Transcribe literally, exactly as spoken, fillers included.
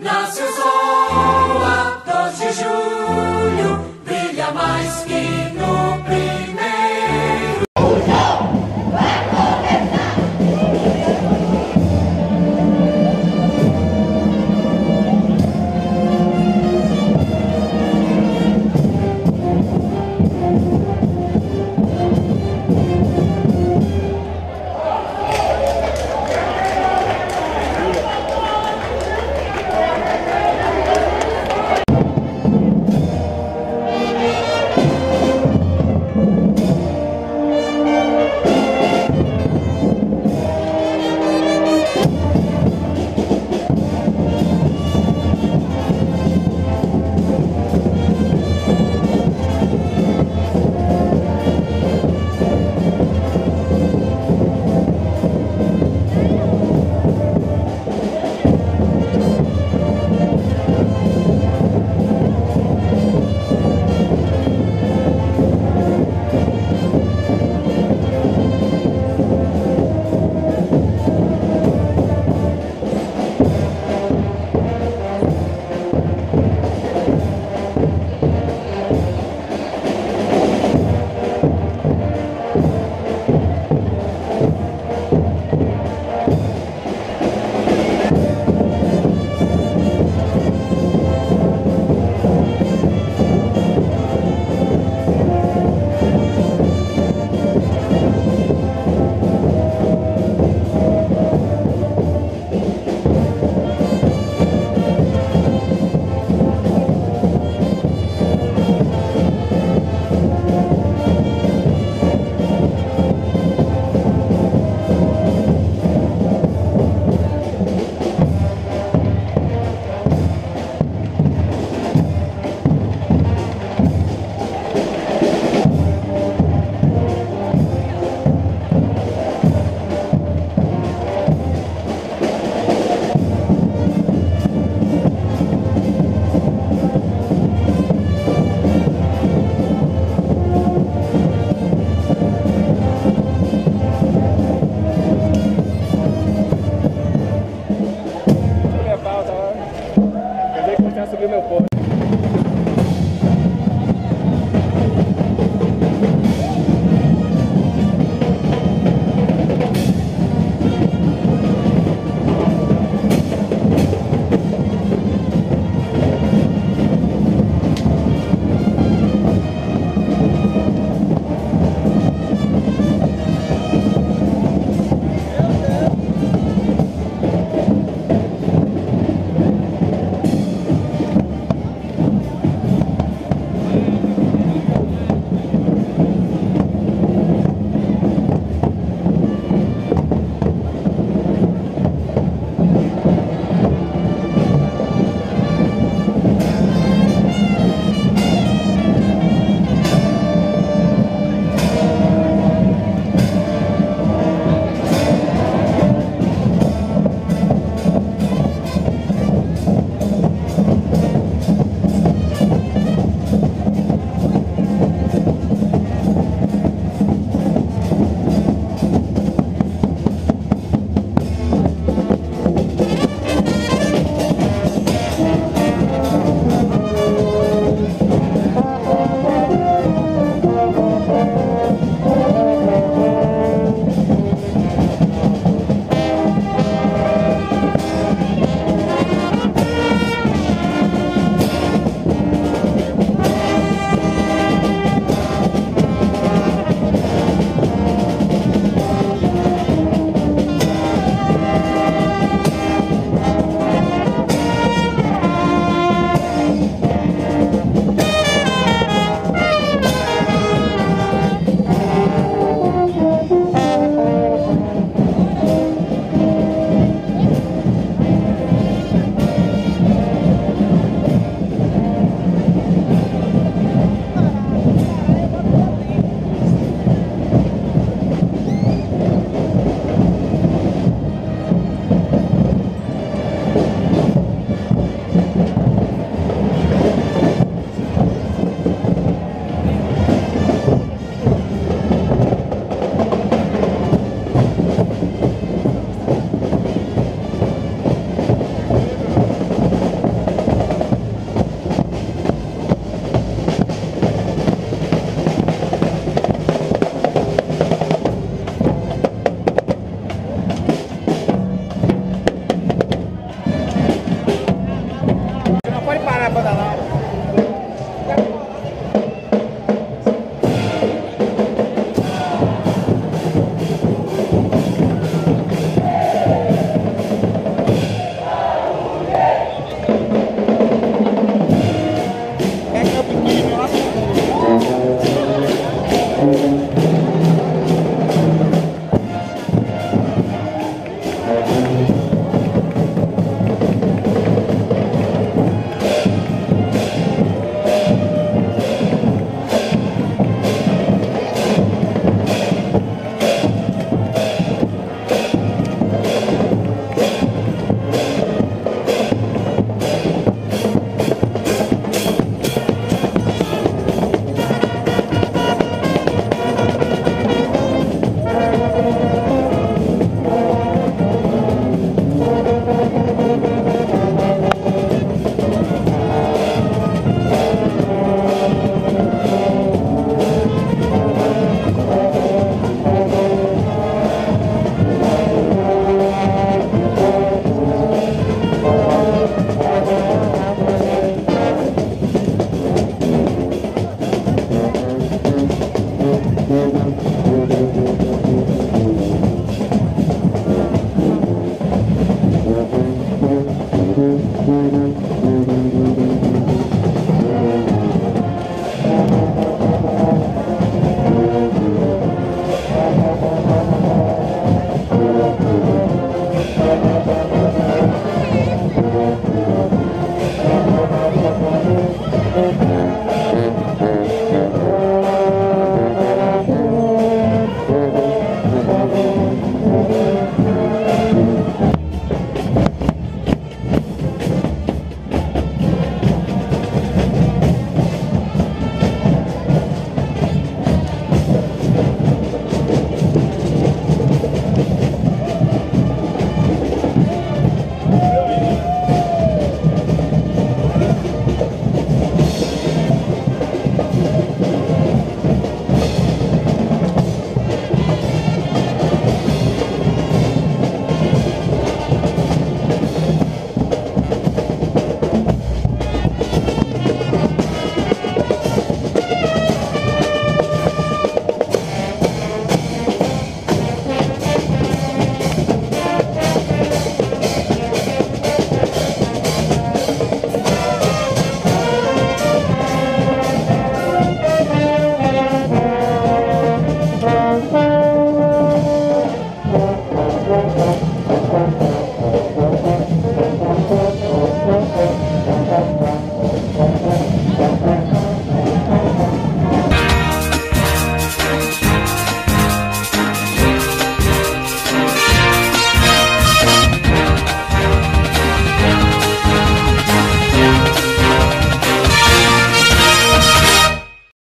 Nasceu sol a doze de julho, brilha mais que no primeiro. O show vai meu povo.